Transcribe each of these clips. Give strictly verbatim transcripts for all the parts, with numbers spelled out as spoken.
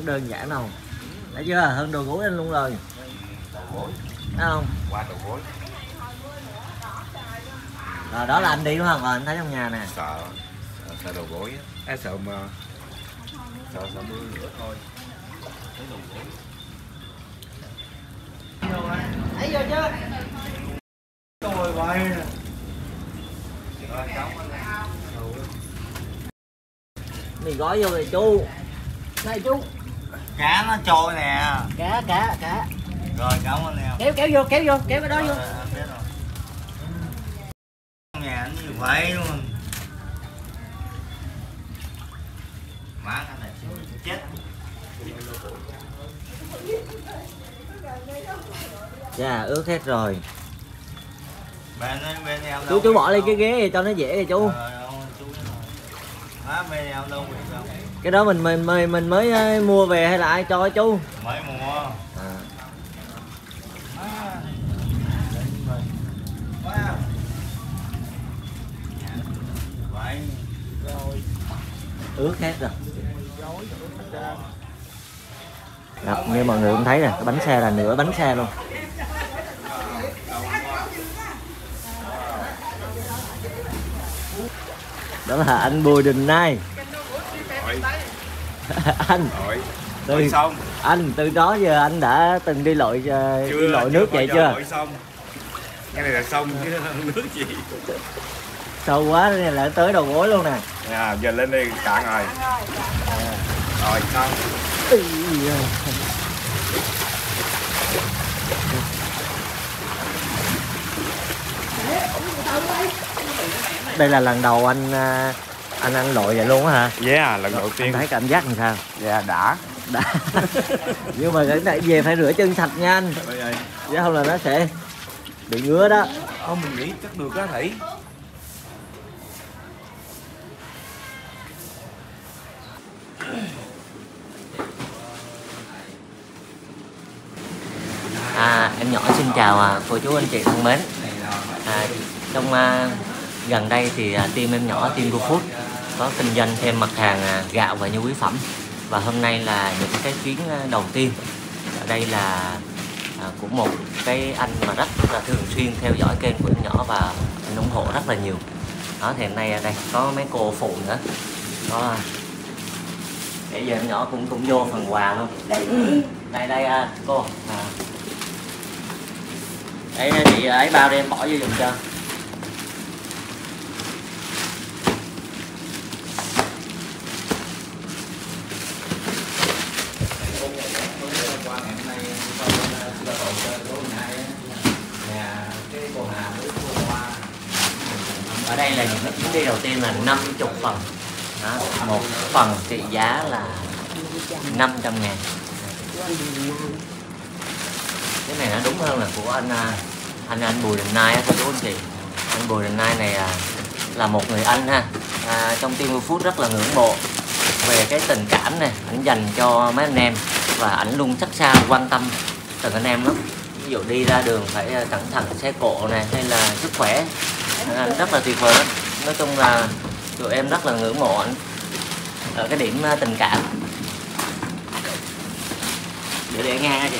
Đơn giản không? Thấy chưa? Hơn đồ gối anh luôn rồi. Đồ gối. Thấy không? Qua đồ gối. Rồi đó là anh đi đúng không? Rồi anh thấy trong nhà nè. Sợ. Sợ đồ gối á. À, sợ mà. Sợ sợ mưa nữa thôi. Thấy đồ gối. Thấy vô chứ. Rồi vậy nè. Mì gói vô rồi chú. Đây chú. Cá nó trôi nè. Cá cá cá. Rồi cảm ơn nè. Kéo kéo vô, kéo vô, kéo cái đó rồi, vô. Biết rồi. Trong nhà nó như vậy luôn. Má cái này chết. Dạ ướt hết rồi. Bên bên em đâu. Chú chú bỏ lên cái ghế đi cho nó dễ đi chú. Ờ, chú má bên em đâu vậy đâu. Cái đó mình mình mình mình mới mua về hay là ai cho chú? Mới mua. À. Ướt hết rồi. Gặp như mọi người cũng thấy nè, cái bánh xe là nửa bánh xe luôn. Đó là anh Bùi Đình Nai. Anh từ, xong. Anh từ đó giờ anh đã từng đi lội chưa, đi lội nước vậy chưa? Cái này là sông chứ nước gì. Sâu quá nên là tới đầu gối luôn nè. À, giờ lên đi cạn rồi. Rồi xong. Đây là lần đầu anh anh ăn lội vậy luôn á hả? Yeah, lần đầu tiên. Anh thấy cảm giác làm sao? Yeah, đã. Đã. Nhưng mà cái này về phải rửa chân sạch nha anh. Chứ không là nó sẽ bị ngứa đó. Không, mình nghĩ chắc được á Thủy. À, em nhỏ xin chào à, cô chú anh chị thân mến. À, trong à, gần đây thì à, team em nhỏ team Cô Food có kinh doanh thêm mặt hàng à, gạo và nhu yếu phẩm, và hôm nay là những cái chuyến đầu tiên. Ở đây là à, của một cái anh mà rất là thường xuyên theo dõi kênh của em nhỏ và anh ủng hộ rất là nhiều. Đó thì hôm nay đây có mấy cô phụ nữa. Đó, để giờ em nhỏ cũng cũng vô phần quà luôn. Đây đây, đây à, cô. À. Đấy chị ấy bao đi em bỏ vô dùm cho. Ở đây là những chuyến đi đầu tiên là năm mươi phần. Đó, một phần trị giá là năm trăm ngàn. Cái này nó đúng hơn là của anh anh anh Bùi Đình Nai cô chú anh chị. Anh Bùi Đình Nai này là một người anh ha, à, trong team Cô Food rất là ngưỡng mộ về cái tình cảm này ảnh dành cho mấy anh em, và ảnh luôn chắc xa quan tâm từng anh em lắm. Ví dụ đi ra đường phải cẩn thận xe cộ này hay là sức khỏe, anh rất là tuyệt vời lắm. Nói chung là tụi em rất là ngưỡng mộ ảnh ở cái điểm tình cảm. Để để ngang chị.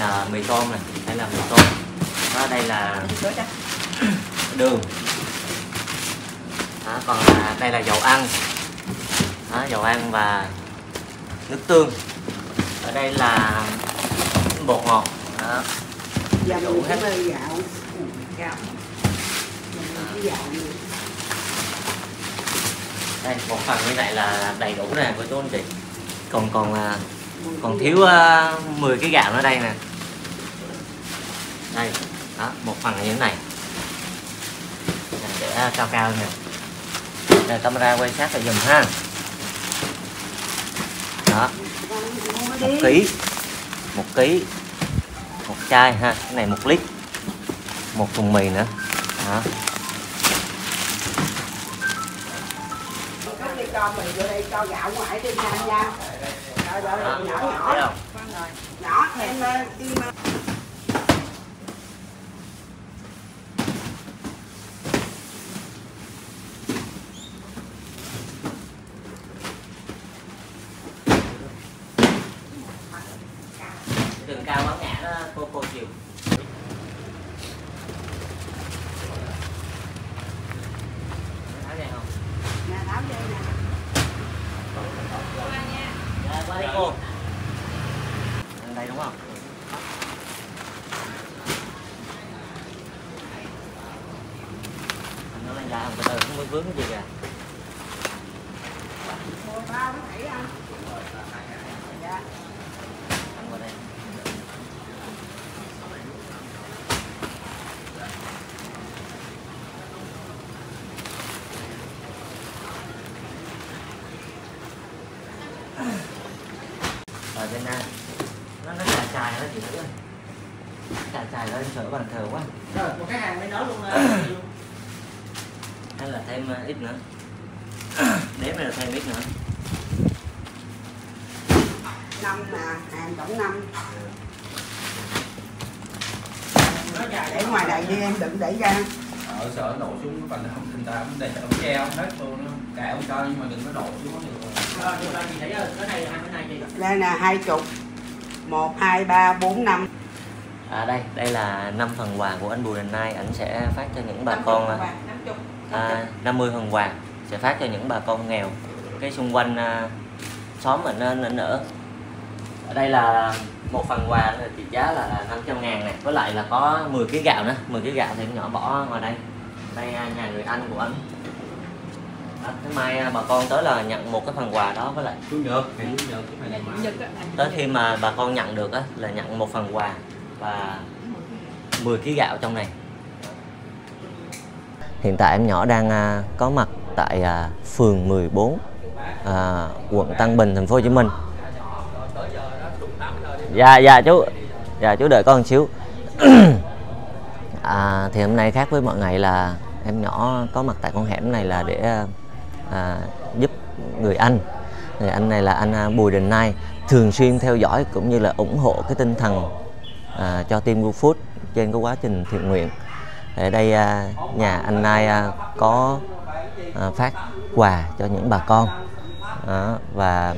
À, mì tôm này, đây là mì tôm. Đó, đây là đường. Đó, còn là, đây là dầu ăn. Đó, dầu ăn và nước tương. Ở đây là bột ngọt. Đó. Đủ hết. Đây một phần như vậy là đầy đủ nè cô chú anh chị. Còn còn là còn thiếu uh, mười cái gạo nữa đây nè. Đây, đó, một phần là như thế này. Để cao cao nè. Rồi camera quay sát lại dùm ha. Đó. Một ký. Một ký. Một chai ha, cái này một lít. Một thùng mì nữa. Đó. Cho mì vô đây, cho gạo ngoài đi nha nha. Đó, nhỏ nhỏ. Nhỏ. Nhỏ em đi. ra không, từ từ không mới vướng cái gì kìa. Ở bên này nó nó xài xài nó chị nữa, xài xài lên sửa bàn thờ quá. Rồi một cái hàng bên đó luôn luôn. Hay là thêm ít nữa, đếm này là thêm ít nữa. Năm là hàng tổng năm. Nó dài để ngoài này đi em đừng để ra. Ở sợ đổ xuống cái phần không thành ra để ông che ông hết luôn đó. Kệ ông cho nhưng mà đừng có đổ xuống được. Rồi được rồi chị thấy rồi, cái này là cái này chị. Đây là hai chục, một hai ba bốn năm. À đây, đây là năm phần quà của anh Bùi Đình Nai, ảnh sẽ phát cho những bà con à, năm mươi phần quà sẽ phát cho những bà con nghèo cái xung quanh à, xóm mình ảnh ở. Ở đây là một phần quà trị giá là năm trăm ngàn này, với lại là có mười ký gạo nữa, mười ký gạo thì nhỏ bỏ ngoài đây. Đây nhà người anh của ảnh. À, thế mai bà con tới là nhận một cái phần quà đó với lại chủ nhật, chủ nhật cái phần quà. Tới khi mà bà con nhận được á là nhận một phần quà và mười ký gạo trong này. Hiện tại em nhỏ đang à, có mặt tại à, phường mười bốn à, quận Tân Bình, thành phố Hồ Chí Minh. Dạ dạ chú, dạ chú đợi con một xíu. À, thì hôm nay khác với mọi ngày là em nhỏ có mặt tại con hẻm này là để à, giúp người anh. Người anh này là anh Bùi Đình Nai, thường xuyên theo dõi cũng như là ủng hộ cái tinh thần à, cho team Good Food trên cái quá trình thiện nguyện. Ở đây à, nhà anh Nai à, có à, phát quà cho những bà con à, và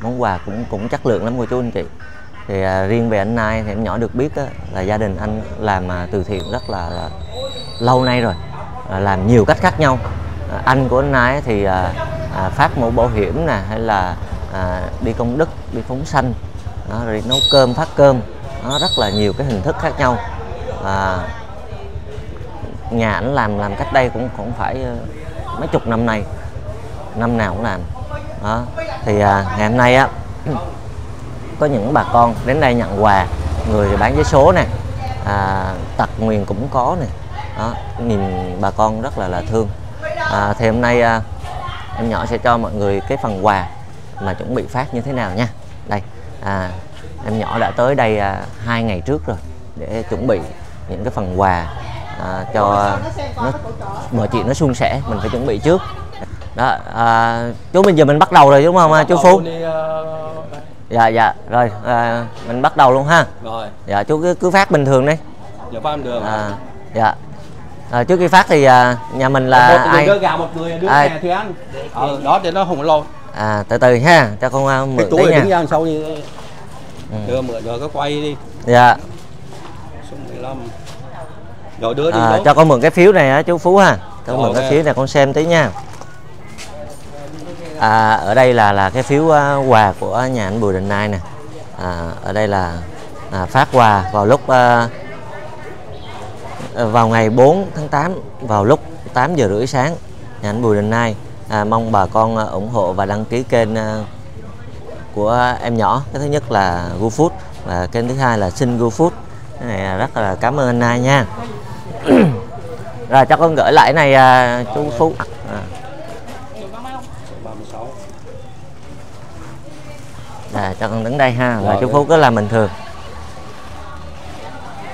món quà cũng cũng chất lượng lắm cô chú anh chị. Thì à, riêng về anh Nai thì em nhỏ được biết á, là gia đình anh làm à, từ thiện rất là, là lâu nay rồi, à, làm nhiều cách khác nhau. À, anh của anh Nai thì à, à, phát mũ bảo hiểm nè, hay là à, đi công đức, đi phóng sanh, à, rồi nấu cơm, phát cơm, à, rất là nhiều cái hình thức khác nhau. À, nhà ảnh làm làm cách đây cũng cũng phải mấy chục năm nay, năm nào cũng làm. Đó. Thì à, ngày hôm nay á có những bà con đến đây nhận quà, người bán vé số nè, à, tật nguyền cũng có nè, nhìn bà con rất là là thương. À, thì hôm nay à, em nhỏ sẽ cho mọi người cái phần quà mà chuẩn bị phát như thế nào nha. Đây, à, em nhỏ đã tới đây à, hai ngày trước rồi để chuẩn bị những cái phần quà à, cho nó, mọi chuyện nó suôn sẻ, mình phải chuẩn bị trước. Đó, à, chú mình giờ mình bắt đầu rồi đúng không chú Phú? Đi, uh... Dạ dạ, rồi à, mình bắt đầu luôn ha. Rồi. Dạ chú cứ, cứ phát bình thường đi. Dạ phát bình thường. À, dạ. À, trước khi phát thì à, nhà mình là một ai? Đưa gạo một người đưa à, nhà Thùy Anh. Ờ đó để nó không lâu. À từ từ ha, cho con uh, mượn cái túi đứng ra sau như ừ. Đưa mượn rồi cứ quay đi. Dạ. Số mười lăm. Rồi đưa đi. À, cho con mượn cái phiếu này á chú Phú ha. Cho con mượn okay. Cái phiếu này con xem tí nha. À, ở đây là là cái phiếu uh, quà của nhà anh Bùi Đình Nai nè. À, ở đây là à, phát quà vào lúc uh, vào ngày bốn tháng tám vào lúc tám giờ rưỡi sáng nhà anh Bùi Đình Nai. À, mong bà con uh, ủng hộ và đăng ký kênh uh, của em nhỏ. Cái thứ nhất là Good Food và kênh thứ hai là Xin Good Food. Cái này rất là cảm ơn anh Nai nha. Rồi cho con gửi lại cái này uh, chú Phú. À. À, cho con đứng đây ha, rồi, rồi chú Phú cứ làm bình thường.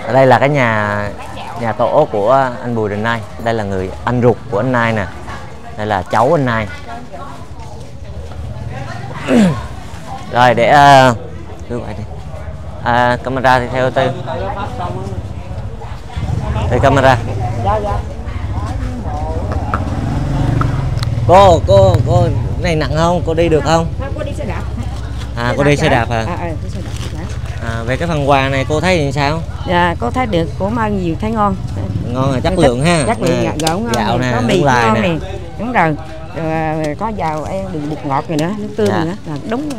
Ở đây là cái nhà nhà tổ của anh Bùi Đình Nai. Đây là người anh ruột của anh Nai nè. Đây là cháu anh Nai. Rồi để uh, đưa vậy đi. À, camera thì theo tư. Đây camera. Cô, cô, cô, cái này nặng không? Cô đi được không? Cô đi xe đạp. À cô đi xe đạp à? À, à về cái phần quà này cô thấy thì sao? Dạ cô thấy được, cô mang nhiều thấy ngon. Ngon là chất lượng ha. Chất lượng gạo ngon, gạo nè, có mì ngon nè. Đúng rồi. rồi có vào em đừng bột ngọt này nữa, nước tương dạ. nữa. Là đúng.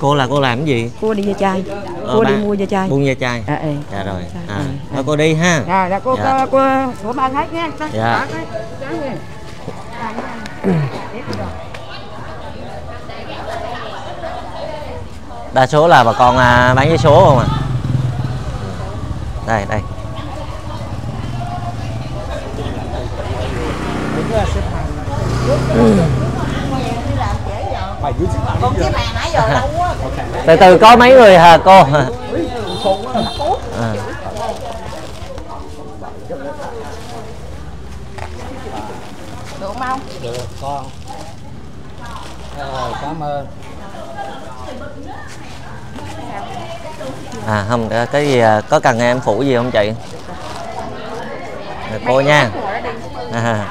Cô là cô làm cái gì? Cô đi da chai. Ờ, cô ba, đi mua da chai. Buôn da chai. À, à. Dạ rồi. À, à. Thôi cô đi ha. Rồi là cô dạ. cô của ba hết nha. Dạ. Đa số là bà con à, bán giấy số không ạ? À? Đây đây. Ừ. Từ từ có mấy người hả cô? À. Được không? Được con. Rồi, cảm ơn. À không, cái gì có cần em phụ gì không chị? Được cô nha. À.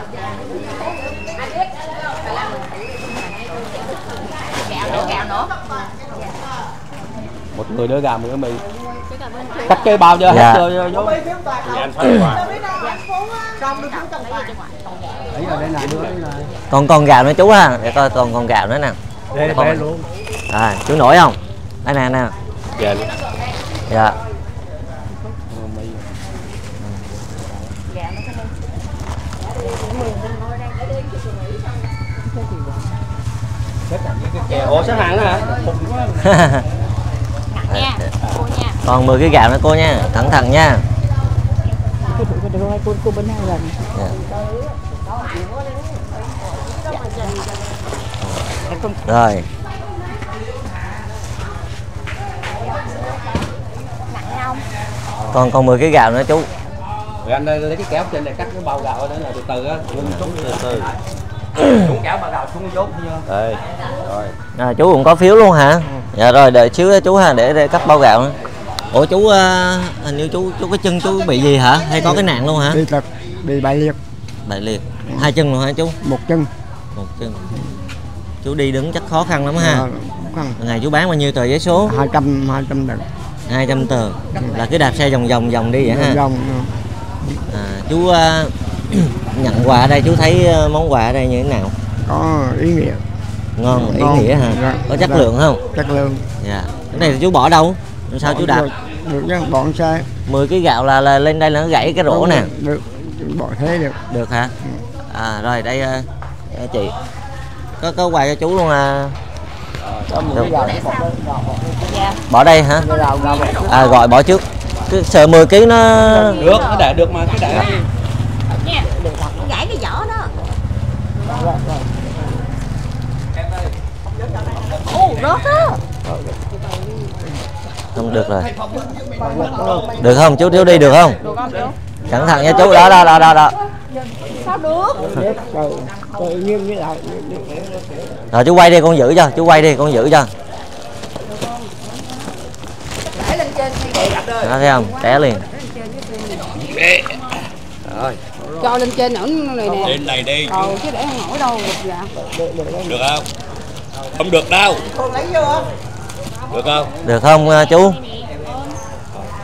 Một người đưa gà một cái mì. Cắt cái bao giờ dạ. hết rồi vô. Dạ. Còn còn gạo nữa chú ha, để coi còn còn gạo nữa nè. Con... À, chú nổi không? Đây nè nè. Dạ. Dạ. Ủa xếp hàng hả? Nha, cô nha. Còn mười cái gạo nữa cô nha, cẩn thận nha. Rồi. Còn còn mười cái gạo nữa chú. Rồi anh ơi, lấy cái kéo trên này cắt cái bao gạo đó là từ từ á, từ từ. Chúng kéo bao gạo xuống dốt vô. Rồi. À, chú cũng có phiếu luôn hả? Ừ. Dạ rồi đợi xíu chú ha, để, để cắt bao gạo nữa. Ủa chú à, hình như chú chú cái chân chú bị gì hả? Hay có cái nạn luôn hả? Bị tật, bị bại liệt. Bại liệt. Hai chân luôn hả chú? Một chân. Một chân. Chú đi đứng chắc khó khăn lắm ha. À, khăn. Ngày chú bán bao nhiêu tờ giấy số? hai trăm hai trăm tờ. hai trăm tờ. Ừ. Là cứ đạp xe vòng vòng vòng đi vậy ha. Vòng. À, chú à, nhận quà ở đây chú thấy món quà ở đây như thế nào? Có ý nghĩa. Ngon, ý ngon. Nghĩa hả? Dạ. Có chất dạ. lượng không? Chất lượng. Dạ. Cái này chú bỏ đâu? Sao bỏ, chú đạp? Được chứ, bỏ xe. mười cái gạo là, là lên đây là nó gãy cái rổ nè. Được, bỏ thế được. Được hả? Ừ. À rồi đây uh, chị có có quà cho chú luôn à. Ờ, được. Gạo, bỏ đây hả? À gọi bỏ trước. Cứ sợ mười ký nó được, nó để được mà cứ để. Nha. Nó gãy cái vỏ đó. Không được rồi. Được không chú, thiếu đi được không? Cẩn thận nha chú, đó đó đó đó đó. Sao được? Rồi chú quay đi con giữ cho, chú quay đi con giữ cho. Đó thấy không? Té liền. Rồi. Cho lên trên ẩn này nè. Lên này đi. Còn chứ để không nổi đâu được dạ. Được không? Không được đâu. Con lấy vô không? Được không? Được không chú?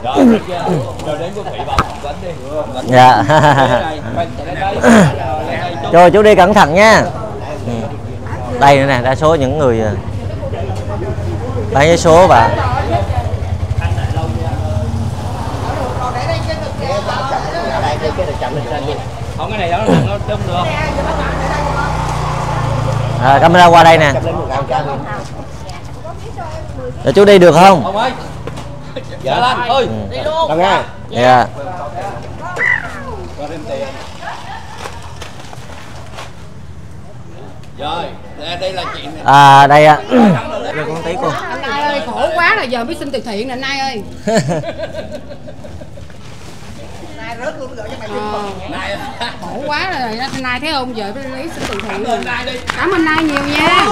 Đó, rồi đến cô Thủy vào đánh đi. Dạ. Rồi chú đi cẩn thận nha. Ừ. Đây nữa nè, đa số những người bán giấy số và không cái này đó nó trông được. À, camera qua đây nè. Để chú đi được không? Không ơi. Dạ lên, thôi. Đi luôn. Dạ. Rồi, đây là chị nè. À đây ạ. Được con tí cô. Anh Nai ơi, khổ quá rồi giờ mới xin từ thiện nè Nai ơi. Rớt luôn rồi, mày à, khổ quá rồi, Nai thấy không giờ lấy xin từ thiện. Cảm ơn Nai nhiều nha.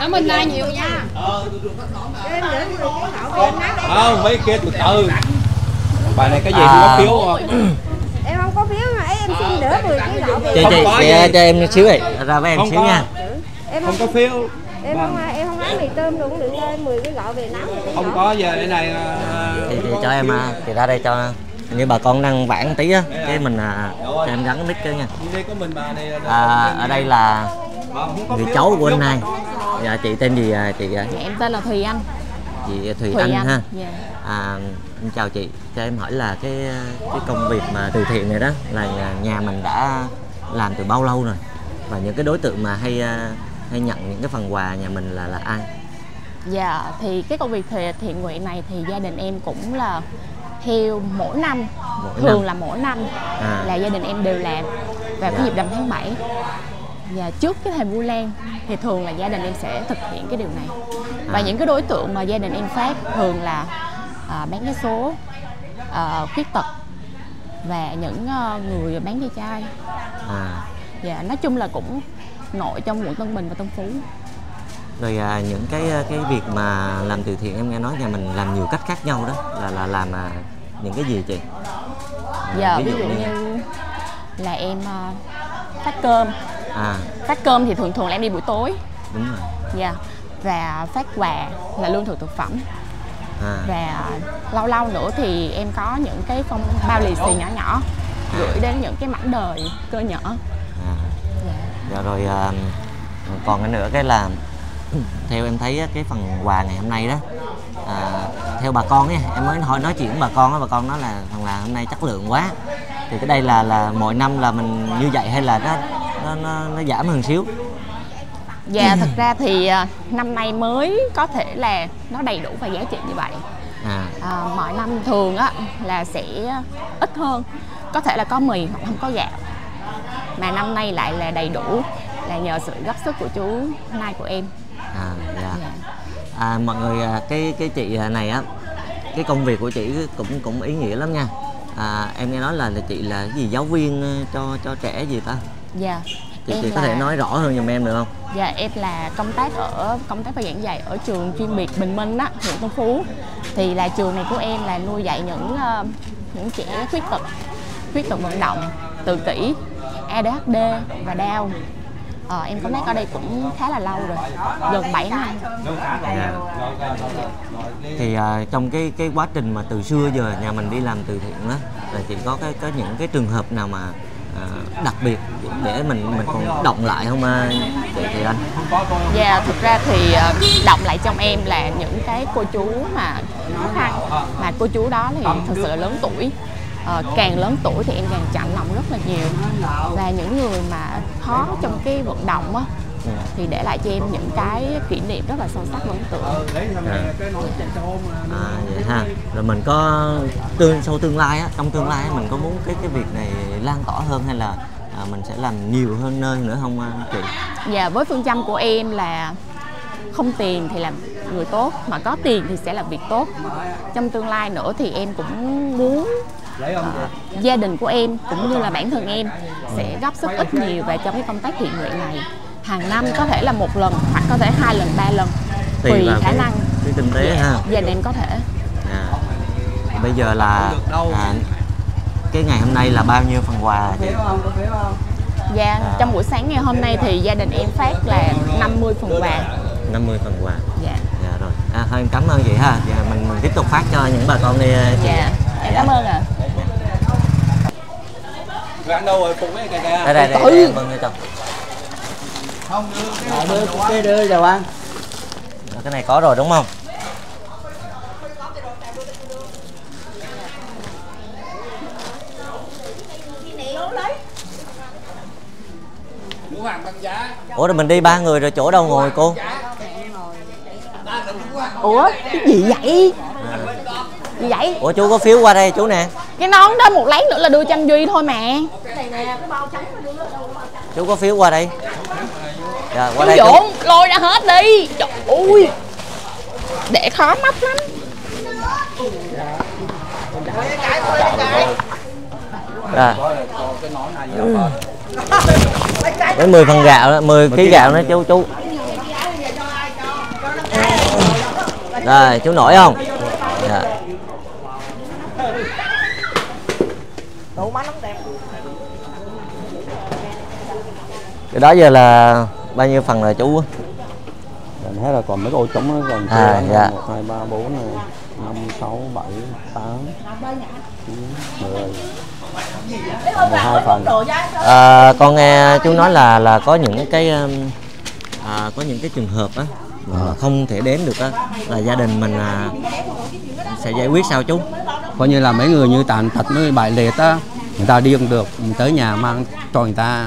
Cảm ơn Nai nhiều nha. Không mấy kia từ từ. Bài này cái gì không có phiếu không? Em không có phiếu mà em xin đỡ mười cái gạo về. Chị chị cho em xíu này, ra với em xíu nha. Em không có phiếu. Em không em không lấy mì tôm được, được cho em mười cái gạo về nấu. Không có giờ đây này. Chị cho em, chị ra đây cho. như bà con đang vãn tí á, cái mình à, cho em gắn mic cái nha. À, ở đây là người cháu của anh Nai. Dạ, chị tên gì à, chị vậy? Dạ, em tên là Thùy Anh. Chị Thùy, Thùy Anh, Anh ha. Dạ. À, em chào chị, cho em hỏi là cái cái công việc mà từ thiện này đó là nhà mình đã làm từ bao lâu rồi, và những cái đối tượng mà hay hay nhận những cái phần quà nhà mình là là ai? Dạ, thì cái công việc thiện nguyện này thì gia đình em cũng là theo mỗi năm, mỗi thường năm. là mỗi năm à. là gia đình em đều làm vào dạ. cái dịp rằm tháng bảy. Và trước cái thời Vu Lan thì thường là gia đình em sẽ thực hiện cái điều này. Và à. những cái đối tượng mà gia đình em phát thường là à, bán vé số, à, khuyết tật và những uh, người bán ve chai. À. Dạ, nói chung là cũng nội trong quận Tân Bình và Tân Phú. Rồi à, những cái cái việc mà làm từ thiện em nghe nói nhà mình làm nhiều cách khác nhau đó, là là làm à, những cái gì chị? À, dạ, ví dụ, ví dụ như, như là em uh, phát cơm. À. Phát cơm thì thường thường là em đi buổi tối. Đúng rồi. Dạ. Và phát quà là lương thực thực phẩm. À. Và lâu lâu nữa thì em có những cái phong bao lì xì nhỏ nhỏ à. gửi đến những cái mảnh đời cơ nhở. À. Dạ. Dạ rồi à, còn cái nữa cái là theo em thấy cái phần quà ngày hôm nay đó à, theo bà con ấy, em mới hỏi nói chuyện với bà con đó, bà con nói là thằng là hôm nay chất lượng quá. Thì cái đây là là mỗi năm là mình như vậy hay là nó nó nó, nó giảm hơn xíu? Dạ, thật ra thì năm nay mới có thể là nó đầy đủ và giá trị như vậy. À. À, mọi năm thường á là sẽ ít hơn, có thể là có mì hoặc không có gạo, mà năm nay lại là đầy đủ là nhờ sự góp sức của chú Nai của em. À, dạ. Dạ. À, mọi người cái cái chị này á, cái công việc của chị cũng cũng ý nghĩa lắm nha. À, em nghe nói là, là chị là cái gì giáo viên cho cho trẻ gì ta? Dạ. Chị, chị là... có thể nói rõ hơn giùm em được không? Dạ, em là công tác ở công tác và giảng dạy ở trường chuyên biệt Bình Minh á, huyện Tân Phú. Thì là trường này của em là nuôi dạy những uh, những trẻ khuyết tật, khuyết tật vận động, tự kỷ, A D H D và Down. Ờ, em công tác ở đây cũng khá là lâu rồi, gần bảy năm. Dạ. Thì uh, trong cái cái quá trình mà từ xưa giờ nhà mình đi làm từ thiện đó, là chị có cái có những cái trường hợp nào mà uh, đặc biệt để mình mình còn động lại không uh, chị Thùy Anh? Dạ, thực ra thì uh, động lại trong em là những cái cô chú mà khó khăn, mà cô chú đó thì thật sự là lớn tuổi. Ờ, càng lớn tuổi thì em càng chạnh lòng rất là nhiều, và những người mà khó trong cái vận động á ừ. thì để lại cho em những cái kỷ niệm rất là sâu sắc ấn tượng. À, vậy ha. Rồi mình có tương sau tương lai á, trong tương lai á, mình có muốn cái cái việc này lan tỏa hơn hay là à, mình sẽ làm nhiều hơn nơi nữa không chị? Dạ, với phương châm của em là không tiền thì làm người tốt, mà có tiền thì sẽ làm việc tốt. Trong tương lai nữa thì em cũng muốn à, gia đình của em cũng như là bản thân em sẽ góp sức ít nhiều về trong cái công tác thiện nguyện này. Hàng năm có thể là một lần hoặc có thể hai lần, ba lần, tùy khả năng cái kinh tế ha. Gia đình em có thể. À, bây giờ là à, cái ngày hôm nay là bao nhiêu phần quà chị? Dạ, à, trong buổi sáng ngày hôm nay thì gia đình em phát là năm mươi phần quà. năm mươi phần quà. Dạ. Dạ rồi. À, thôi em cảm ơn chị ha. Dạ, mình mình tiếp tục phát cho những bà con đi. Dạ. Em cảm ơn ạ. Rồi ăn đâu rồi cùng với cái kìa. Đây đây đây. Mừng nha chồng. Không đưa cái đưa chào anh. Cái này có rồi đúng không? Ủa rồi mình đi ba người rồi chỗ đâu ngồi cô? Ủa cái gì vậy? À. Gì vậy? Ủa chú có phiếu qua đây chú nè. Cái nón đó một lát nữa là đưa cho anh Duy thôi mà. Chú có phiếu qua đây. Dạ, qua chú đây Dũng, chú lôi ra hết đi. Trời ơi, để khó móc lắm. Rồi. Ừ. Với mười phần gạo đó, mười ký gạo đó chú chú. Rồi, chú nổi không? Dạ. Cái đó giờ là bao nhiêu phần là chú? Mình thấy là còn mấy cái ô trống nó còn chưa. À, dạ. một, hai, ba, bốn, năm, sáu, bảy, tám. mười hai phần. À, con nghe chú nói là là có những cái à, có những cái trường hợp á mà không thể đến được á là gia đình mình à, sẽ giải quyết sao chú? Coi như là mấy người như tàn tật mới bại liệt á, người ta đi không được, mình tới nhà mang cho người ta.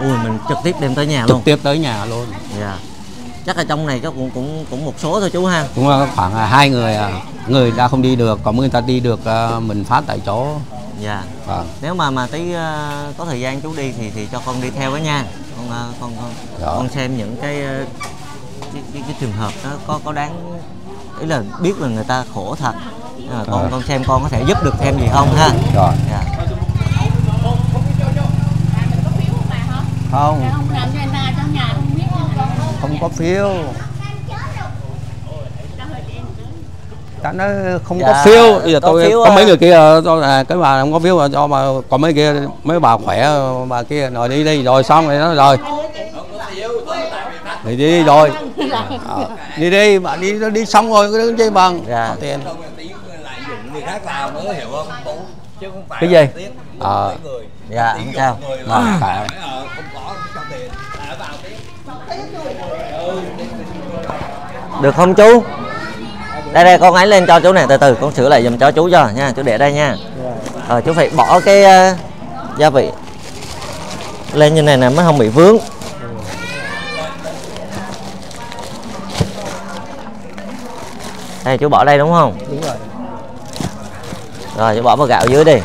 Ui, mình trực tiếp đem tới nhà trực luôn. Trực tiếp tới nhà luôn. Yeah. Chắc ở trong này cũng cũng cũng một số thôi chú ha. Cũng là khoảng hai người à. Người ta không đi được, còn người ta đi được mình phát tại chỗ. Dạ. Yeah. À. Nếu mà mà tí có thời gian chú đi thì thì cho con đi theo với nha. Con con con, dạ. Con xem những cái cái, cái cái trường hợp đó có có đáng ý là biết là người ta khổ thật. À. Con con xem con có thể giúp được thêm gì không ha. Rồi. Dạ. Yeah. Không. Không có phiếu. Đã nói không dạ, có phiếu. Bây giờ tôi phiếu có mấy người kia là cái bà không có phiếu mà cho bà, còn mấy kia mấy bà khỏe bà kia rồi đi đi rồi xong rồi nó rồi. Đi đi rồi. Đi đi bà đi đi xong rồi cái đứng chơi bằng. Dạ. Tiền. Cái gì? Ờ. Dạ, không sao. Dạ. Được không chú? Đây đây con hãy lên cho chú này, từ từ con sửa lại dùm cho chú cho nha, chú để đây nha. Ờ, chú phải bỏ cái uh, gia vị lên như này nè mới không bị vướng. Đây chú bỏ đây đúng không? Đúng rồi. Rồi chú bỏ vào gạo dưới đi.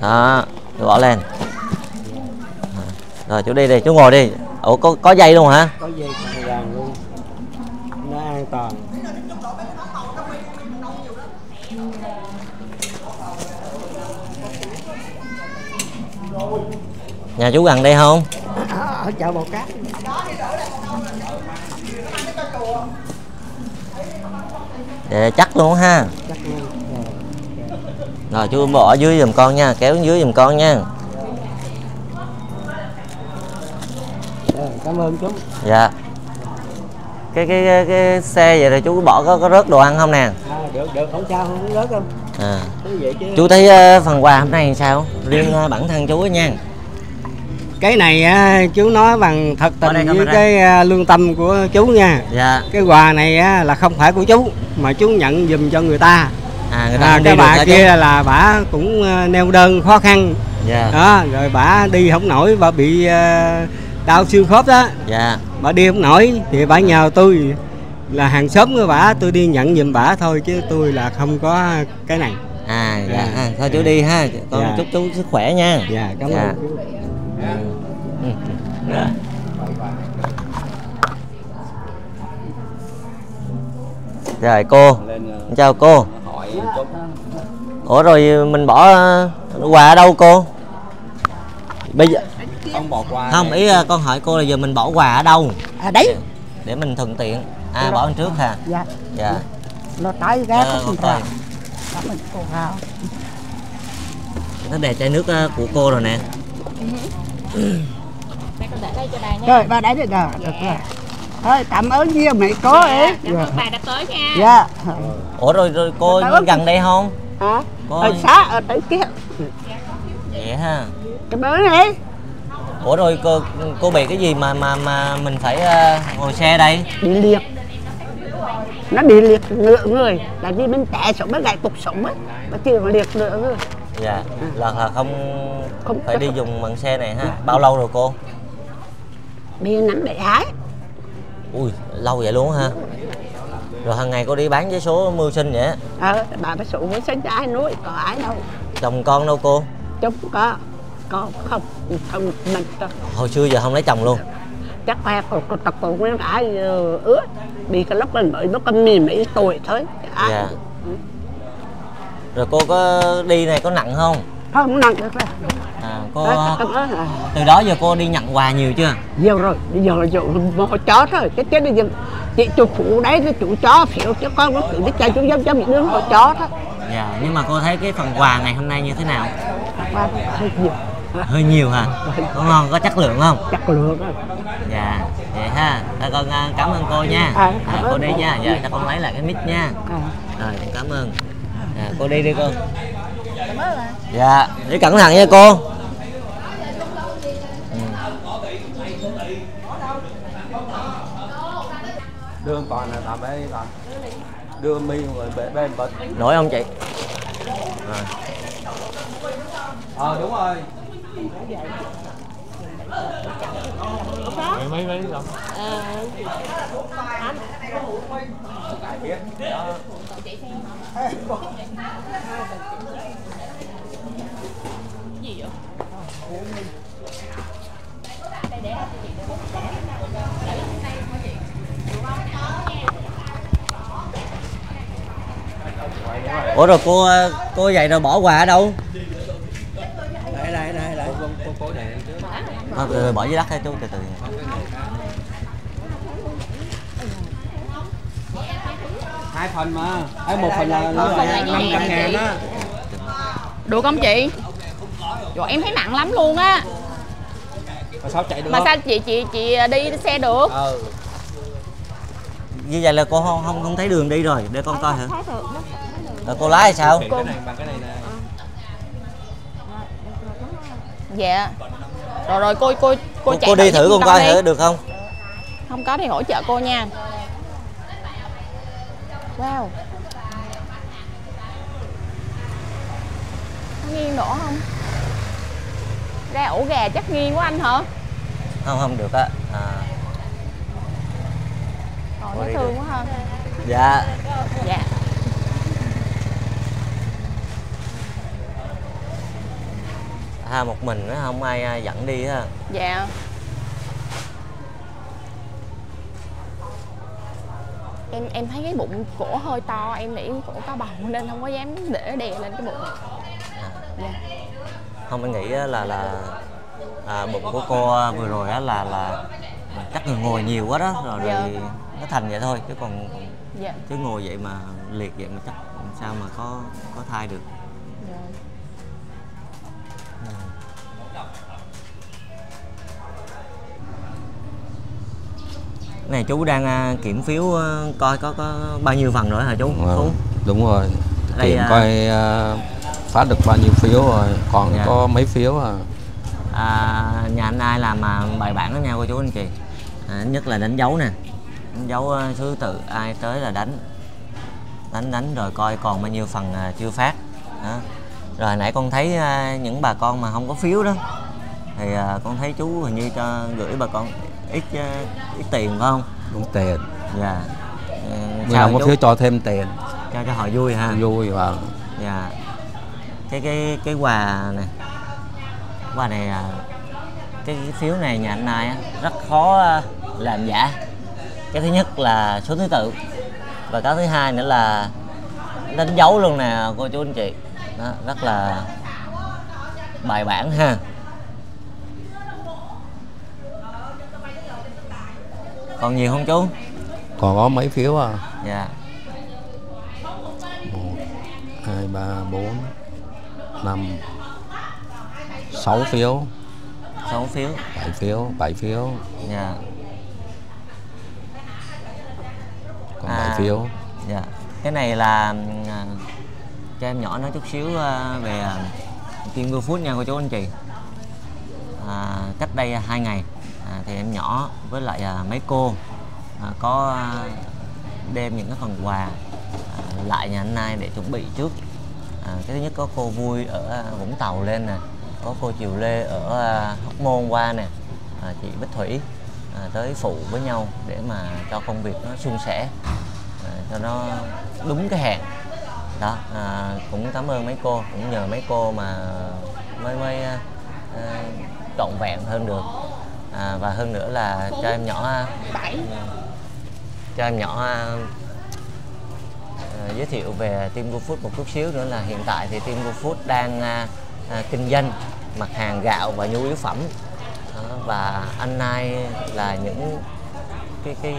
Đó, chú bỏ lên. Rồi chú đi đi, chú ngồi đi. Ủa có có dây luôn hả? Có dây vàng luôn. Nó an toàn. Nhà chú gần đây không? Ở chợ Bầu Cát. Để chắc luôn ha. Chắc luôn. Rồi chú bỏ dưới giùm con nha, kéo dưới giùm con nha. Cảm ơn chú. Dạ. Cái cái cái, cái xe vậy là chú bỏ có, có rớt đồ ăn không nè? À, được được không sao không rớt không. À. Vậy chứ. Chú thấy uh, phần quà hôm nay sao? Riêng uh, bản thân chú nha. Cái này uh, chú nói bằng thật tình đây, với cái uh, lương tâm của chú nha. Dạ. Cái quà này uh, là không phải của chú mà chú nhận giùm cho người ta. À, người ta à, cái bà kia chứ. Là bà cũng uh, neo đơn khó khăn. Dạ. Đó, rồi bà đi không nổi bà bị uh, đau xương khớp đó. Dạ. Bà đi không nổi thì bà nhờ tôi là hàng xóm của bà, tôi đi nhận giùm bà thôi chứ tôi là không có cái này. À dạ, dạ. À, thôi chú đi ha. Con dạ. Chúc chú sức khỏe nha. Dạ, cảm dạ. Ơn chú. Dạ. Ừ. Dạ. Rồi cô. Chào cô. Ủa rồi mình bỏ quà ở đâu cô? Bây giờ không bỏ quà không ý à, con hỏi cô là giờ mình bỏ quà ở đâu? À đấy để mình thuận tiện à đó. Bỏ ăn trước hả? Dạ dạ nó trái gá không ta mình cô hao nó để chai nước của cô rồi nè. Mẹ con để đây cho đài nha. Rồi ba đấy được rồi được rồi thôi cảm ơn nhiều mẹ cô ấy. Cảm ơn bà đã tới nha. Dạ. Ủa rồi rồi cô gần đây không? Hả? Ở xã ở tới kia. Vậy ha. Cảm ơn đấy. Ủa rồi cô cô bị cái gì mà mà mà mình phải uh, ngồi xe đây? Bị liệt. Nó bị liệt nửa người là vì mình té xuống mới gãy cột sống ấy, mà chưa liệt nửa người. Dạ, là, là không, không phải đi dùng bằng xe này ha. Dạ. Bao lâu rồi cô? Bị nắm bị hái. Ui, lâu vậy luôn ha. Rồi hàng ngày cô đi bán với số mưu sinh vậy? Ờ, bà phải số mưu sinh cho ai nuôi, có ai đâu. Chồng con đâu cô? Chồng có. Có không không mình hồi xưa giờ không lấy chồng luôn chắc khoe cột tập cột nó đã ướt bị cái lốc lên bởi nó có mềm mấy tuổi thôi. Dạ. Rồi cô có đi này có nặng không? Không nặng được rồi. À, cô từ đó giờ cô đi nhận quà nhiều chưa? Nhiều rồi bây giờ là một chó thôi cái chết đi chị chủ phụ đấy cái chủ chó phiểu chứ con nó tự biết chơi chú dám dám những đứa hồi chó đó. Dạ nhưng mà cô thấy cái phần quà ngày hôm nay như thế nào? Hơi nhiều. Hơi nhiều hả? Có ngon, có chất lượng không? Chất lượng. Dạ, vậy ha. Thôi con cảm ơn cô nha. À, cô đi nha. Dạ, cho con lấy lại cái mic nha. Rồi, cảm ơn. À, cô đi đi con. Dạ, để cẩn thận nha cô. Đưa toàn là tạm ấy, tạm đưa mi người bể bên bệnh nổi không chị? Rồi. Ờ đúng rồi. Mấy mấy mấy lắm. Gì vậy? Ủa rồi cô cô vậy rồi bỏ quà ở đâu? Đây đây đây đây. Cô cô để à, rồi, bỏ dưới đất thôi chú, từ từ. Hai phần mà, ấy một phần là năm trăm ngàn á. Được không chị? Rồi em thấy nặng lắm luôn á. Mà sao chạy được? Mà sao chị chị chị đi xe được? Ừ. Như vậy là cô không không không thấy đường đi rồi, để con coi thử. Rồi cô lái hay sao? Cô... Dạ. Rồi rồi cô cô cô, cô, cô đi thử con coi thử được không? Không có thì hỗ trợ cô nha. Wow. Có nghiêng nữa không? Ra ổ gà chắc nghiêng quá anh hả? Không không được á. À. Nó thương được. Quá ha. Dạ. Dạ. À, một mình nó không ai dẫn đi ha. Dạ. Em em thấy cái bụng cổ hơi to, em nghĩ cổ có bầu nên không có dám để đè lên cái bụng. À. Dạ. Không, em nghĩ là là à, bụng của cô vừa rồi á là là chắc người ngồi nhiều quá đó rồi, dạ. Rồi nó thành vậy thôi chứ còn dạ. Chứ ngồi vậy mà liệt vậy mà chắc sao mà có có thai được. Dạ. Này chú đang kiểm phiếu coi có có bao nhiêu phần rồi hả chú? À, đúng rồi. Đây kiểm à... coi phát được bao nhiêu phiếu rồi, còn dạ. Có mấy phiếu à. À nhà anh ai làm mà bài bản với nhau cô chú anh chị. À, nhất là đánh dấu nè. Đánh dấu thứ tự ai tới là đánh. Đánh đánh rồi coi còn bao nhiêu phần chưa phát. Đó. Rồi hồi nãy con thấy những bà con mà không có phiếu đó. Thì con thấy chú hình như cho gửi bà con ít ít tiền phải không? Đúng tiền. Dạ. Sao có phiếu cho thêm tiền cho cho họ vui ha. Vui và dạ. Cái cái cái quà này. Quà này cái, cái phiếu này nhà anh này rất khó làm giả. Cái thứ nhất là số thứ tự và cái thứ hai nữa là đánh dấu luôn nè cô chú anh chị. Đó, rất là bài bản ha. Còn nhiều không chú? Còn có mấy phiếu à? Dạ. một, hai, ba, bốn, năm, sáu phiếu. Sáu phiếu. Bảy phiếu, bảy phiếu. Dạ. Còn à, bảy phiếu. Dạ. Cái này là cho em nhỏ nói chút xíu về Kim Ngư Food nha cô chú anh chị. À, cách đây hai ngày à, thì em nhỏ với lại à, mấy cô à, có à, đem những cái phần quà à, lại nhà anh Nai để chuẩn bị trước. À, cái thứ nhất có cô Vui ở Vũng Tàu lên nè, có cô Triều Lê ở à, Hóc Môn qua nè, à, chị Bích Thủy à, tới phụ với nhau để mà cho công việc nó suôn sẻ, à, cho nó đúng cái hẹn. Đó, à, cũng cảm ơn mấy cô, cũng nhờ mấy cô mà mới mới à, trọn vẹn hơn được. À, và hơn nữa là cho em nhỏ cho em nhỏ à, giới thiệu về Team Go Food một chút xíu nữa là hiện tại thì Team Go Food đang à, à, kinh doanh mặt hàng gạo và nhu yếu phẩm. À, và anh Nai là những cái cái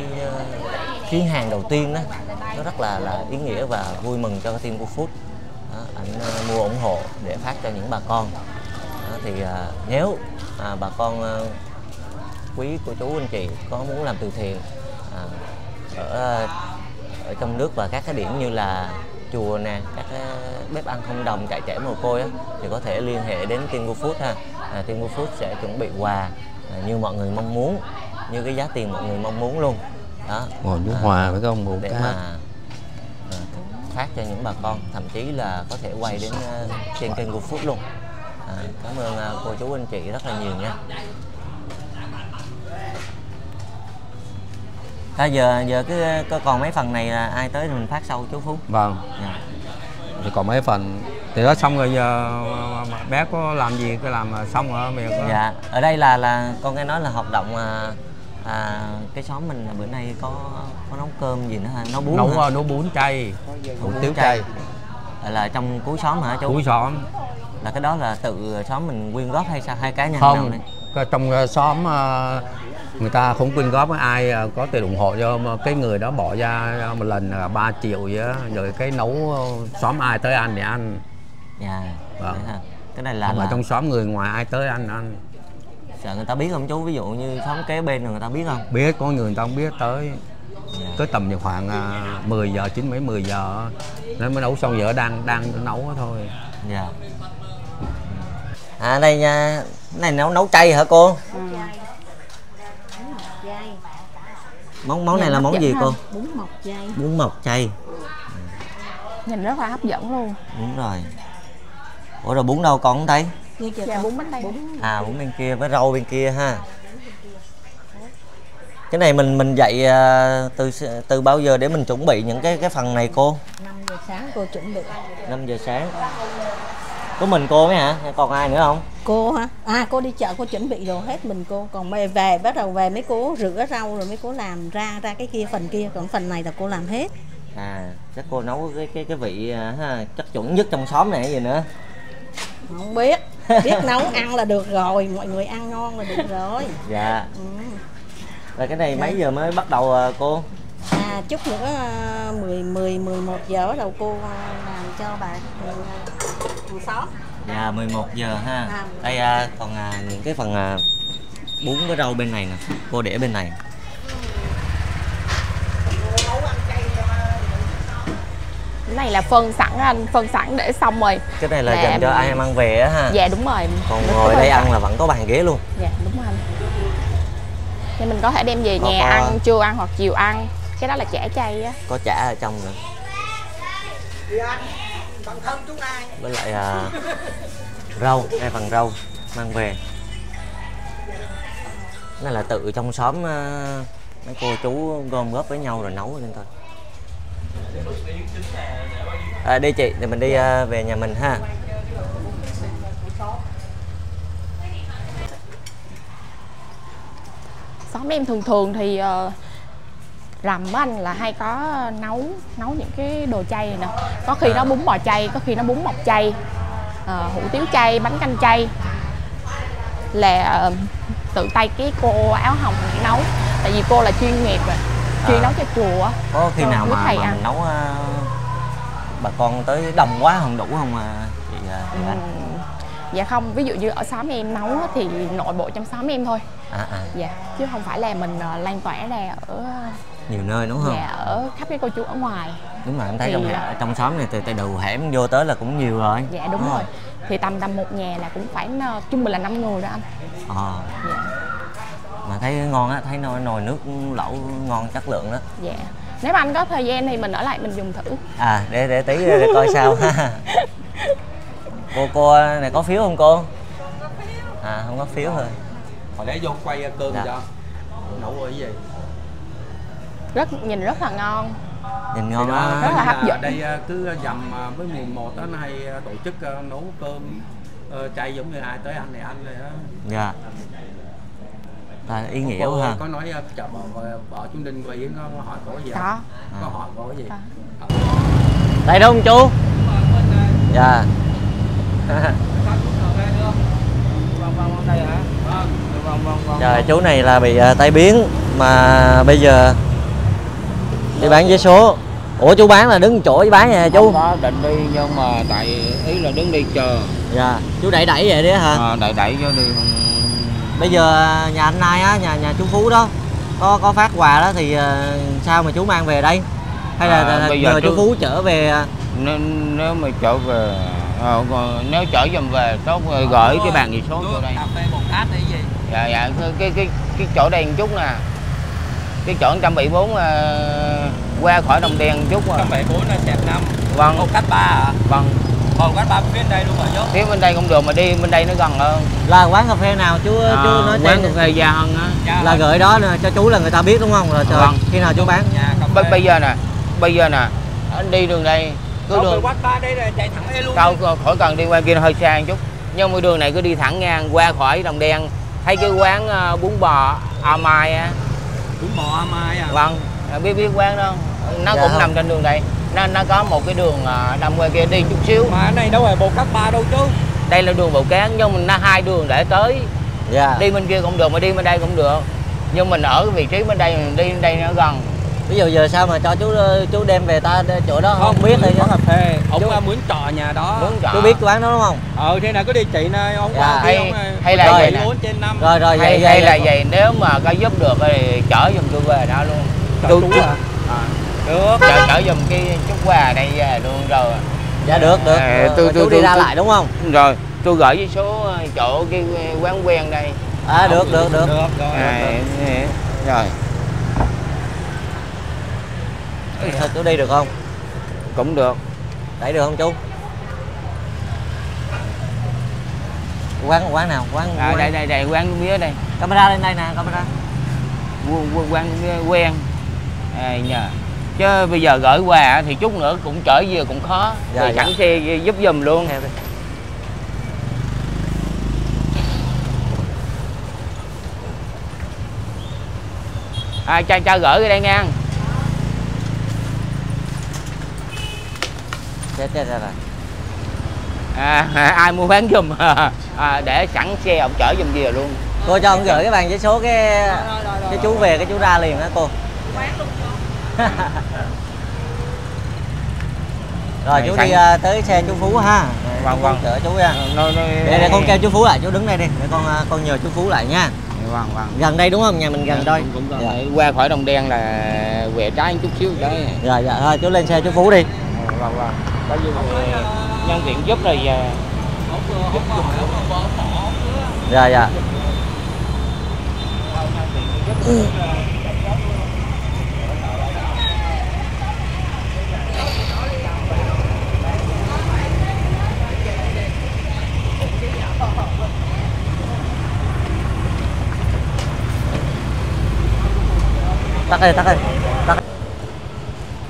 chuyến uh, hàng đầu tiên đó, nó rất là là ý nghĩa và vui mừng cho Team Go Food. À, anh uh, mua ủng hộ để phát cho những bà con. À, thì uh, nếu à, bà con uh, quý cô chú anh chị có muốn làm từ thiện à, ở ở trong nước và các cái điểm như là chùa nè, các bếp ăn không đồng chạy trẻ mồ côi á, thì có thể liên hệ đến Tiên Cô Food ha. À, Tiên Cô Food sẽ chuẩn bị quà như mọi người mong muốn, như cái giá tiền mọi người mong muốn luôn đó. Ngồi nước à, hòa phải không, một để cá. Mà à, phát cho những bà con, thậm chí là có thể quay đến uh, trên kênh Cô Food luôn. À, cảm ơn uh, cô chú anh chị rất là nhiều nha. À, giờ giờ cứ còn mấy phần này là ai tới thì mình phát sau chú Phú. Vâng. Dạ. Thì còn mấy phần thì đó xong rồi, giờ bé có làm gì cứ làm xong rồi việc đó. Dạ. Ở đây là là con nghe nói là hoạt động à, à, cái xóm mình bữa nay có có nấu cơm gì nữa hả? Nấu bún. Nấu nấu bún chay. Hủ tiếu chay. Là trong cuối xóm hả chú? Cuối xóm. Là cái đó là tự xóm mình quyên góp hay sao, hai cá nhân không? Trong xóm người ta không quyên góp, với ai có tiền ủng hộ cho cái người đó bỏ ra một lần là ba triệu vậy đó. Rồi cái nấu xóm ai tới ăn thì ăn. Dạ. Vâng. Cái này là, là trong xóm người ngoài ai tới ăn ăn. Sợ người ta biết không chú? Ví dụ như xóm kế bên người ta biết không? Biết, có người người ta không biết tới. Dạ. Tới tầm khoảng mười giờ, chín mấy mười giờ nó mới nấu xong, giờ đang đang nấu thôi. Dạ. À đây nha, cái này nấu nấu chay hả cô? Ừ. Món món này là món gì cô? Bún mọc chay. Bún mọc chay. Nhìn rất là hấp dẫn luôn. Đúng rồi. Ủa rồi bún đâu con không thấy? Dạ, bún bên đây. À bún bên kia với rau bên kia ha. Cái này mình mình dậy từ từ bao giờ để mình chuẩn bị những cái cái phần này cô? năm giờ sáng cô chuẩn bị. năm giờ sáng. Có mình cô ấy hả? Hay còn ai nữa không? Cô hả? À cô đi chợ cô chuẩn bị đồ hết mình cô. Còn về về bắt đầu về mấy cô rửa rau rồi mấy cô làm ra ra cái kia phần kia. Còn phần này là cô làm hết. À chắc cô nấu cái cái cái vị ha, chắc chuẩn nhất trong xóm này gì nữa. Không biết. Biết nấu ăn là được rồi. Mọi người ăn ngon là được rồi. Dạ. Ừ. Rồi cái này mấy giờ mới bắt đầu à, cô? À chút nữa mười, mười, mười một giờ bắt đầu cô làm cho bà sáu. Dạ mười một giờ ha. À, đây à, còn à, những cái phần à, bún với rau bên này nè, cô để bên này. Cái này là phân sẵn anh, phân sẵn để xong rồi. Cái này là để dành em... cho ai em ăn về á ha. Dạ đúng rồi. Còn đúng ngồi đây ăn sẵn là vẫn có bàn ghế luôn. Dạ đúng rồi anh. Nên mình có thể đem về có, nhà có... ăn, trưa ăn hoặc chiều ăn. Cái đó là chả chay á. Có chả ở trong nữa. Với lại à, rau, đây phần rau mang về. Nên là tự trong xóm à, mấy cô chú gom góp với nhau rồi nấu lên thôi. À, đi chị, để mình đi à, về nhà mình ha. Xóm em thường thường thì uh, rằm á anh là hay có nấu nấu những cái đồ chay này nè, có khi à. Nó bún bò chay, có khi nó bún mọc chay, uh, hủ tiếu chay, bánh canh chay là uh, tự tay cái cô áo hồng này nấu, tại vì cô là chuyên nghiệp rồi, chuyên à. Nấu cho chùa. Có khi nào mà, mà nấu uh, bà con tới đông quá không đủ không à chị? Uh, uhm, dạ không, ví dụ như ở xóm em nấu thì nội bộ trong xóm em thôi. À, à. Dạ chứ không phải là mình uh, lan tỏa ra ở nhiều nơi đúng không? Dạ ở khắp cái cô chú ở ngoài. Đúng rồi em thấy thì... trong, ở trong xóm này từ từ đầu hẻm vô tới là cũng nhiều rồi. Dạ đúng à. Rồi thì tầm tầm một nhà là cũng phải trung bình là năm người đó anh. À. Dạ. Mà thấy ngon á, thấy nồi, nồi nước lẩu ngon chất lượng đó. Dạ nếu mà anh có thời gian thì mình ở lại mình dùng thử. À để để tí để coi sao ha. Cô cô này có phiếu không cô? À không có phiếu rồi. Hồi nãy vô quay cơm dạ. Cho nấu cái gì? Rất nhìn rất là ngon. Nhìn ngon đó, rất là hấp dẫn. Đây cứ dầm với mùng một đó hay tổ chức nấu cơm chay giống như ai tới ăn này ăn rồi đó. Dạ. À, ý nghĩa cô, quá ha. Có nói chợ bò bò Trung Đình quay có hỏi cổ gì? Có. Có hỏi cổ gì? Có. Đây đúng không chú? Dạ. Trời, chú này là bị uh, tai biến mà bây giờ đi bán vé số. Ủa chú bán là đứng chỗ với bán nè chú? Không có định đi nhưng mà tại ý là đứng đi chờ. Dạ. Chú đẩy đẩy vậy đấy hả? À, đẩy đẩy cho đi. Bây giờ nhà anh Nai á, nhà nhà chú Phú đó có có phát quà đó thì uh, sao mà chú mang về đây? Hay là, à, là bây giờ người chú Phú trở về? Nếu, nếu mà trở về, à, nếu trở dùm về tốt rồi, gửi ơi, cái bàn gì số vô đây. Cà phê một át đi gì? Dạ dạ, cái cái cái chỗ đây một chút nè. Cái chỗ một trăm bảy mươi bốn uh, qua khỏi Đồng Đen một chút rồi. một trăm bảy mươi bốn là sẹt năm. Vâng. Một cách ba à? Vâng. Còn quán ba bên đây luôn rồi chứ. Tiếp bên đây cũng được mà đi bên đây nó gần hơn. Là quán cà phê nào chú à, chú nói quán cà phê Gia Hân á. Là gửi đó nè cho chú là người ta biết đúng không? Rồi trời, vâng. Khi nào chú bán? Bây bây giờ nè, bây giờ nè, anh đi đường đây, cứ đó, đường quán ba đây là chạy thẳng luôn. Đâu đây. Khỏi cần đi qua kia hơi xa một chút. Nhưng mà đường này cứ đi thẳng ngang qua khỏi Đồng Đen, thấy cái quán uh, bún bò A Mai á. Bún bò A Mai à? Vâng, biết biết quán đó. Nó dạ. Cũng nằm trên đường đây. Nó, nó có một cái đường nằm ngoài kia đi chút xíu. Mà cái này đâu phải Bồ Cát Ba đâu chứ. Đây là đường Bồ Cát nhưng mình nó hai đường để tới. Yeah. Đi bên kia cũng được mà đi bên đây cũng được. Nhưng mình ở cái vị trí bên đây mình đi bên đây nó gần. Ví dụ giờ sao mà cho chú chú đem về ta chỗ đó không, không biết thì quán cà phê. Ông chú... mướn trọ nhà đó. Trọ. Chú biết quán đó đúng không? Ừ thế nào cứ địa chỉ này ông yeah. Qua hay, hay là vậy bốn trên năm. Rồi rồi vậy hay, hay là vậy nếu mà có giúp được thì chở giùm tôi về đó luôn. Chở chú à? À. Được, chở chở dùm cái chút quà này về luôn rồi. Dạ được, được. À, tôi, rồi, tôi, chú tôi, đi ra tôi, lại đúng không? Rồi, tôi gửi với số chỗ cái quán quen đây. À được, được, được. Được, rồi. À, được. Rồi. Thôi chú đi được không? Cũng được. Đẩy được không chú? Quán quán nào? Quán, à, quán. Đây đây đây, quán mía đây. Camera lên đây nè, camera. Quán quán quen. À, nhờ. Chứ bây giờ gửi quà thì chút nữa cũng chở về cũng khó dạ, thì sẵn dạ. Xe giúp giùm luôn. À, cha cha gửi cái đây nha. Chết chết rồi. À, ai mua bán giùm à, để sẵn xe ông chở giùm về luôn. Cô cho ông gửi cái bàn giấy số cái rồi, rồi, rồi, cái chú về cái chú ra liền đó cô. Quán luôn. Rồi này, chú sẵn. Đi uh, tới xe chú Phú ha. Vâng vâng. Chở chú nha. Để, để, để con kêu chú Phú lại, chú đứng đây đi. Để con uh, con nhờ chú Phú lại nha. Vâng vâng. Gần đây đúng không? Nhà mình gần đây. Dạ, dạ. Qua khỏi Đồng Đen là quẹo trái chút xíu tới. Dạ dạ. Thôi chú lên xe chú Phú đi. Vâng vâng. Có gì nhân tiện giúp rồi về. Dạ dạ. Ừ. Tắt đi, tắt đi. Tắt.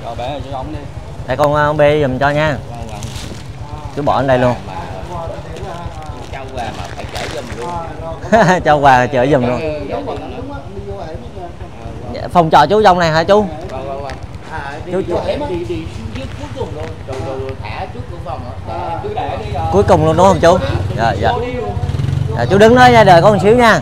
Rồi bể rồi cho ông đi. Để con ông bê giùm cho nha. Chú bỏ lên đây luôn. Trao quà mà phải chở giùm luôn. Trao quà chở giùm luôn. Phòng trọ chú trong này hả chú? Chú chú cuối cùng luôn đúng không chú? Dạ dạ. Dạ chú đứng đó nha, đợi con một xíu nha.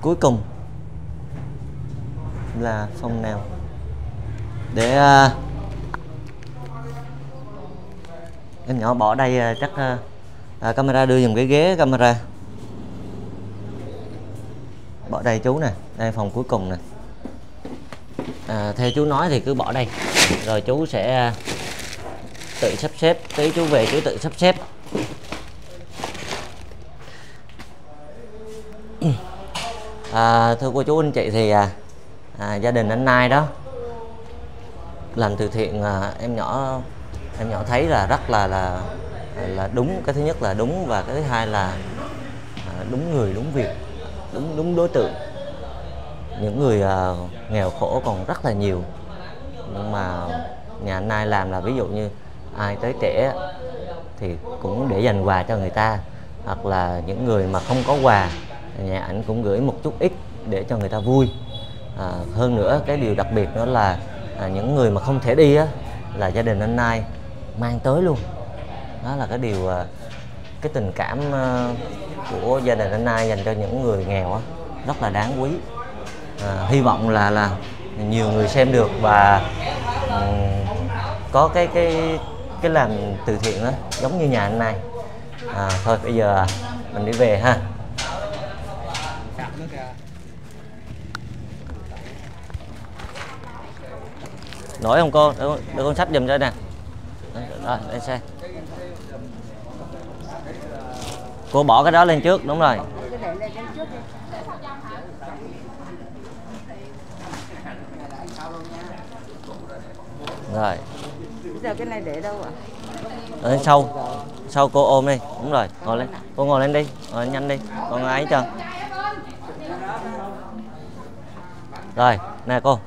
Cuối cùng là phòng nào để uh, em nhỏ bỏ đây uh, chắc uh, uh, camera đưa dùng cái ghế camera bỏ đây chú nè, đây phòng cuối cùng nè. Uh, theo chú nói thì cứ bỏ đây rồi chú sẽ uh, tự sắp xếp, tí chú về chú tự sắp xếp. À, thưa cô chú anh chị thì à, à, gia đình anh Nai đó làm từ thiện à, em nhỏ em nhỏ thấy là rất là là là đúng. Cái thứ nhất là đúng và cái thứ hai là à, đúng người đúng việc, đúng đúng đối tượng. Những người à, nghèo khổ còn rất là nhiều nhưng mà nhà anh Nai làm là ví dụ như ai tới trễ thì cũng để dành quà cho người ta, hoặc là những người mà không có quà nhà ảnh cũng gửi một chút ít để cho người ta vui. À, hơn nữa cái điều đặc biệt đó là à, những người mà không thể đi á, là gia đình anh Nai mang tới luôn. Đó là cái điều à, cái tình cảm à, của gia đình anh Nai dành cho những người nghèo á, rất là đáng quý. À, hy vọng là là nhiều người xem được và à, có cái cái cái làm từ thiện đó, giống như nhà anh này. À, thôi bây giờ mình đi về ha. Nổi không cô? Đưa, đưa con sách giùm cho nè. Rồi, để xe. Cô bỏ cái đó lên trước, đúng rồi. Rồi. Bây giờ cái này để đâu ạ? À? Ở sau. Sau cô ôm đi, đúng rồi. Ngồi lên. Cô ngồi lên đi, ngồi lên nhanh đi. Còn ấy cho. Rồi, nè cô.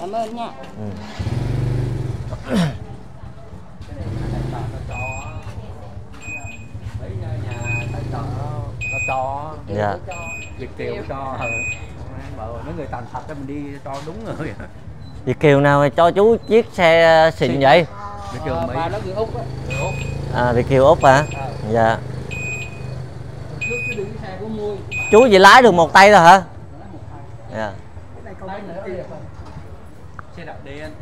Cảm ơn nha. Ừ. Cho dạ. Việt kiều cho mấy người tàn thật cho mình đi cho đúng rồi. Việt kiều nào mà cho chú chiếc xe xịn Chị. Vậy? Việt kiều Mỹ. À, Việt kiều Úc hả? À? Dạ. Chú vậy lái được một tay rồi hả? Dạ. Xe đạp điện.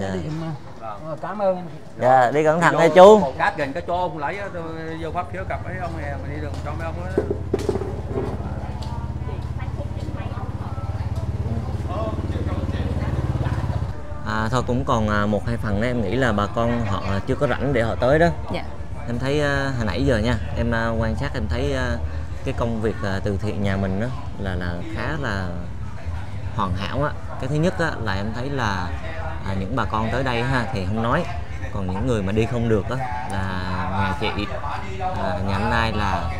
Dạ. Vâng. Cảm ơn. Dạ, đi cẩn thận nha chú. Một cáp gần cái chỗ ông lấy tôi vô pháp thiếu cặp ấy ông nè, mình đi đường cho mấy ông đó. À, thôi cũng còn một hai phần đó, em nghĩ là bà con họ chưa có rảnh để họ tới đó. Dạ. Em thấy hồi nãy giờ nha, em quan sát em thấy cái công việc từ thiện nhà mình đó là là khá là hoàn hảo á. Cái thứ nhất á, là em thấy là à, những bà con tới đây ha thì không nói, còn những người mà đi không được á là nhà chị à, nhà hôm nay là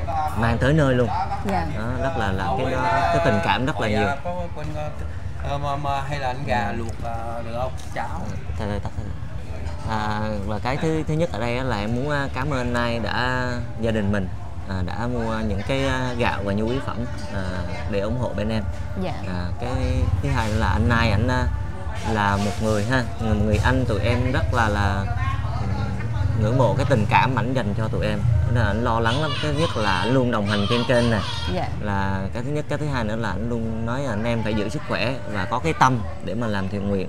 mang tới nơi luôn. Dạ. Đó, rất là là cái, cái tình cảm rất là nhiều. Hay là anh gà luộc được không? Cháo. À, và cái thứ thứ nhất ở đây là em muốn cảm ơn Nai đã gia đình mình à, đã mua những cái gạo và nhu yếu phẩm à, để ủng hộ bên em. Dạ. À, cái thứ hai là anh Nai ảnh là một người ha, người, người anh tụi em rất là là ngưỡng mộ cái tình cảm ảnh dành cho tụi em. Nên là anh lo lắng lắm, cái nhất là anh luôn đồng hành trên kênh nè. Dạ. Là cái thứ nhất, cái thứ hai nữa là anh luôn nói là anh em phải giữ sức khỏe và có cái tâm để mà làm thiện nguyện.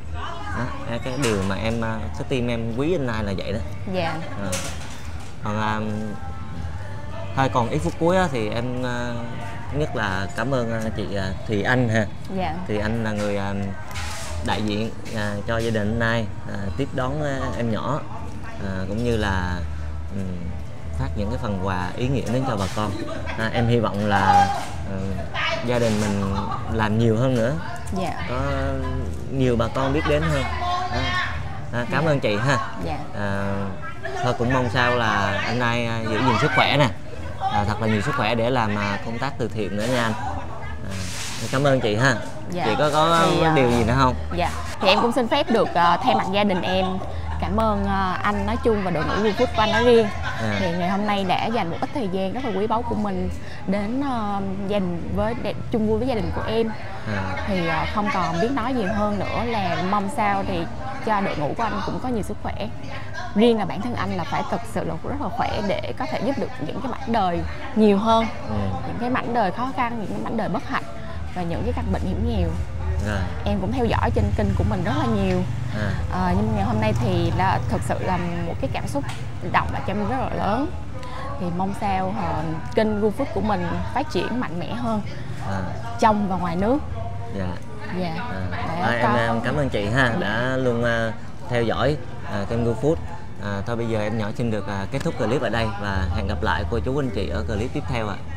Đó, cái, cái điều mà em cái tim em quý anh Nai là vậy đó. Dạ. À, còn à, thôi còn ít phút cuối á, thì em à, nhất là cảm ơn chị à, Thùy Anh ha. Dạ. Thùy Anh là người à, đại diện à, cho gia đình Nai à, tiếp đón à, em nhỏ à, cũng như là um, phát những cái phần quà ý nghĩa đến cho bà con. À, em hy vọng là uh, gia đình mình làm nhiều hơn nữa. Dạ. Có nhiều bà con biết đến hơn. À, à, cảm dạ. ơn chị ha. Dạ. À, thôi cũng mong sao là anh Nai uh, giữ gìn sức khỏe nè, à, thật là nhiều sức khỏe để làm uh, công tác từ thiện nữa nha anh. À, cảm ơn chị ha. Dạ. Chị có có thì, uh, điều gì nữa không? Dạ. Thì em cũng xin phép được uh, thay mặt gia đình em cảm ơn uh, anh nói chung và đội ngũ Vui Phút của anh nói riêng. À. Thì ngày hôm nay đã dành một ít thời gian rất là quý báu của mình đến uh, dành với để, chung vui với gia đình của em. À. Thì uh, không còn biết nói gì hơn nữa là mong sao thì cho đội ngũ của anh cũng có nhiều sức khỏe. Riêng là bản thân anh là phải thực sự là rất là khỏe để có thể giúp được những cái mảnh đời nhiều hơn. Ừ. Những cái mảnh đời khó khăn, những cái mảnh đời bất hạnh và những cái căn bệnh hiểm nghèo. Rồi. Em cũng theo dõi trên kênh của mình rất là nhiều. À. À, nhưng ngày hôm nay thì là thực sự là một cái cảm xúc động lại cho mình rất là lớn. Thì mong sao uh, kênh Vui Phút của mình phát triển mạnh mẽ hơn. À. Trong và ngoài nước. Dạ. Dạ. À. À, em, em cảm ơn chị ha, đã luôn uh, theo dõi uh, kênh Vui Phút. Uh, thôi bây giờ em nhỏ xin được uh, kết thúc clip ở đây và hẹn gặp lại cô chú anh chị ở clip tiếp theo ạ. À.